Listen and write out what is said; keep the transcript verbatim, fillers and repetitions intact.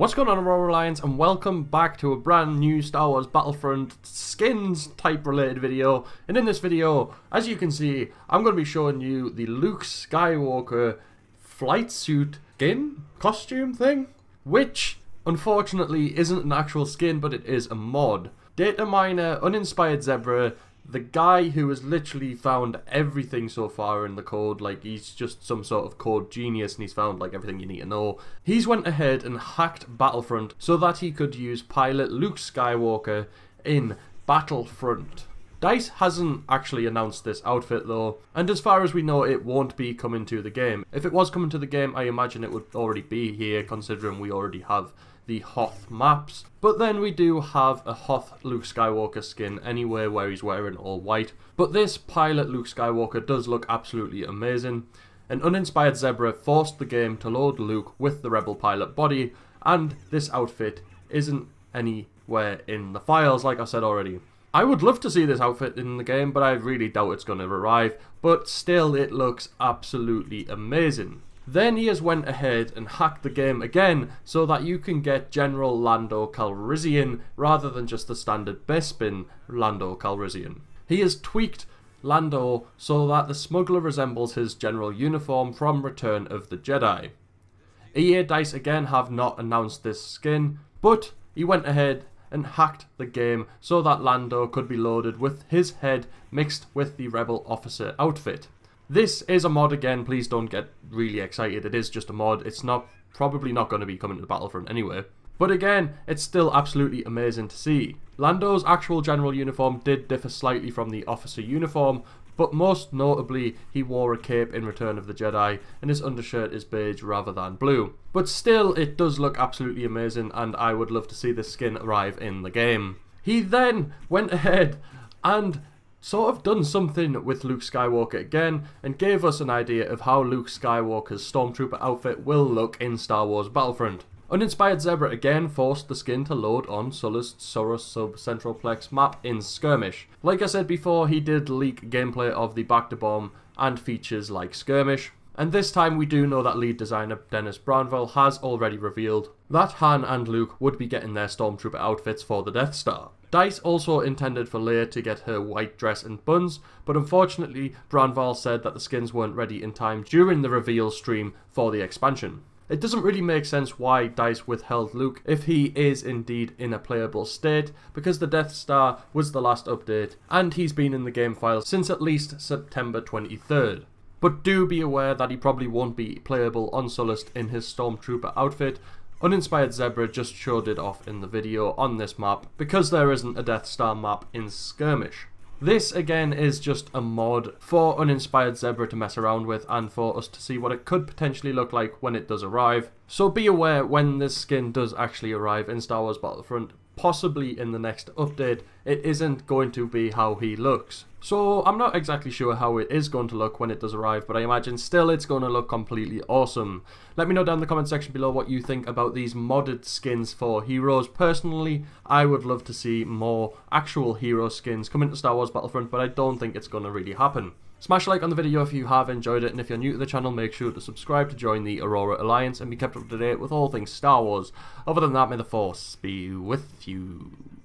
What's going on, Aurora Alliance, and welcome back to a brand new Star Wars Battlefront skins type related video. And in this video, as you can see, I'm going to be showing you the Luke Skywalker flight suit skin costume thing, which unfortunately isn't an actual skin, but it is a mod. Data Miner, Uninspired Zebra, the guy who has literally found everything so far in the code, like he's just some sort of code genius and he's found like everything you need to know. He's went ahead and hacked Battlefront so that he could use pilot Luke Skywalker in Battlefront. DICE hasn't actually announced this outfit though, and as far as we know it won't be coming to the game. If it was coming to the game, I imagine it would already be here considering we already have the Hoth maps, but then we do have a Hoth Luke Skywalker skin anywhere where he's wearing all white. But this pilot Luke Skywalker does look absolutely amazing. An uninspired zebra forced the game to load Luke with the Rebel Pilot body, and this outfit isn't anywhere in the files, like I said already. I would love to see this outfit in the game, but I really doubt it's going to arrive, but still it looks absolutely amazing. Then he has went ahead and hacked the game again so that you can get General Lando Calrissian rather than just the standard Bespin Lando Calrissian. He has tweaked Lando so that the smuggler resembles his general uniform from Return of the Jedi. E A DICE again have not announced this skin, but he went ahead and hacked the game so that Lando could be loaded with his head mixed with the rebel officer outfit. This is a mod again, please don't get really excited, it is just a mod, it's not probably not going to be coming to Battlefront anyway. But again, it's still absolutely amazing to see. Lando's actual general uniform did differ slightly from the officer uniform, but most notably he wore a cape in Return of the Jedi and his undershirt is beige rather than blue. But still, it does look absolutely amazing and I would love to see this skin arrive in the game. He then went ahead and sort of done something with Luke Skywalker again and gave us an idea of how Luke Skywalker's Stormtrooper outfit will look in Star Wars Battlefront. Uninspired Zebra again forced the skin to load on Sullust's Soros subcentralplex map in Skirmish. Like I said before, he did leak gameplay of the Bacta Bomb and features like Skirmish. And this time we do know that lead designer Dennis Brännvall has already revealed that Han and Luke would be getting their Stormtrooper outfits for the Death Star. DICE also intended for Leia to get her white dress and buns, but unfortunately Brännvall said that the skins weren't ready in time during the reveal stream for the expansion. It doesn't really make sense why DICE withheld Luke if he is indeed in a playable state, because the Death Star was the last update and he's been in the game file since at least September twenty-third. But do be aware that he probably won't be playable on Sullust in his Stormtrooper outfit. Uninspired Zebra just showed it off in the video on this map because there isn't a Death Star map in Skirmish. This again is just a mod for Uninspired Zebra to mess around with and for us to see what it could potentially look like when it does arrive. So be aware when this skin does actually arrive in Star Wars Battlefront, possibly in the next update, it isn't going to be how he looks. So I'm not exactly sure how it is going to look when it does arrive, but I imagine still it's going to look completely awesome. Let me know down in the comment section below what you think about these modded skins for heroes. Personally, I would love to see more actual hero skins come into Star Wars Battlefront, but I don't think it's going to really happen. Smash like on the video if you have enjoyed it, and if you're new to the channel, make sure to subscribe to join the Aurora Alliance and be kept up to date with all things Star Wars. Other than that, may the Force be with you.